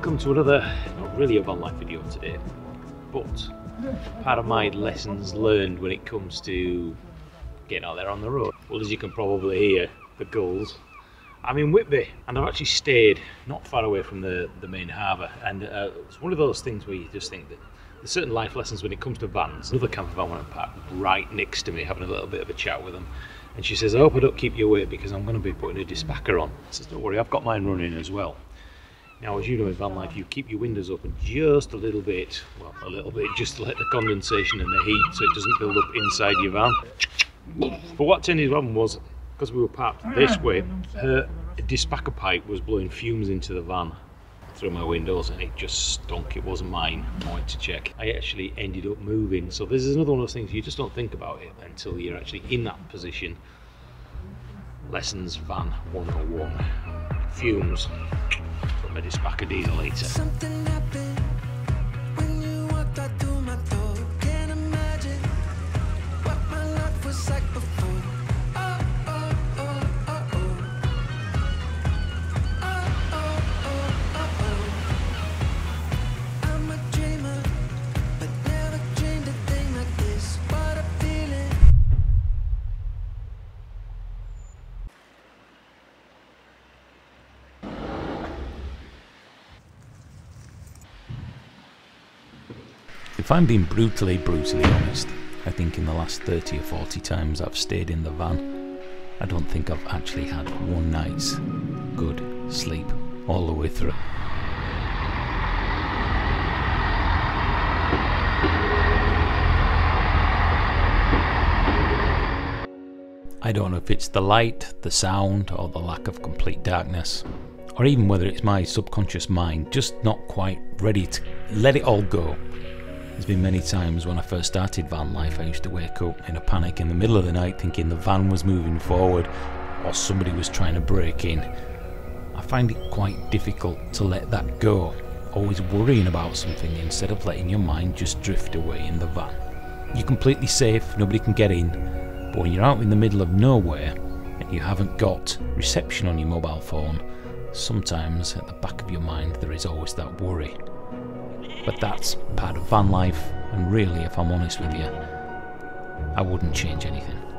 Welcome to another, not really a van life video today, but part of my lessons learned when it comes to getting out there on the road. Well, as you can probably hear, the gulls. I'm in Whitby and I've actually stayed not far away from the main harbour, and it's one of those things where you just think that there's certain life lessons when it comes to vans. Another camper van went parked right next to me, having a little bit of a chat with them. And she says, I hope I don't keep you awake because I'm going to be putting a dispatcher on. I says, don't worry, I've got mine running as well. Now, as you know in van life, you keep your windows open just a little bit, well, a little bit, just to let the condensation and the heat so it doesn't build up inside your van. But what tended to happen was, because we were parked this way, her dispatcher pipe was blowing fumes into the van through my windows, and it just stunk. It wasn't mine. I went to check. I actually ended up moving. So this is another one of those things you just don't think about it until you're actually in that position. Lessons van 101. Fumes. But it's back a diesel later. Something happened when you walked out through my door. Can't imagine what my life was like before. Oh, oh, oh, oh, oh. Oh, oh, oh, oh, oh. I'm a dreamer, but never dreamed a thing like this. What a feeling. If I'm being brutally honest, I think in the last 30 or 40 times I've stayed in the van, I don't think I've actually had one night's good sleep all the way through. I don't know if it's the light, the sound, or the lack of complete darkness, or even whether it's my subconscious mind just not quite ready to let it all go. There's been many times when I first started van life I used to wake up in a panic in the middle of the night thinking the van was moving forward or somebody was trying to break in. I find it quite difficult to let that go, always worrying about something instead of letting your mind just drift away in the van. You're completely safe, nobody can get in, but when you're out in the middle of nowhere and you haven't got reception on your mobile phone, sometimes at the back of your mind there is always that worry. But that's part of van life, and really, if I'm honest with you, I wouldn't change anything.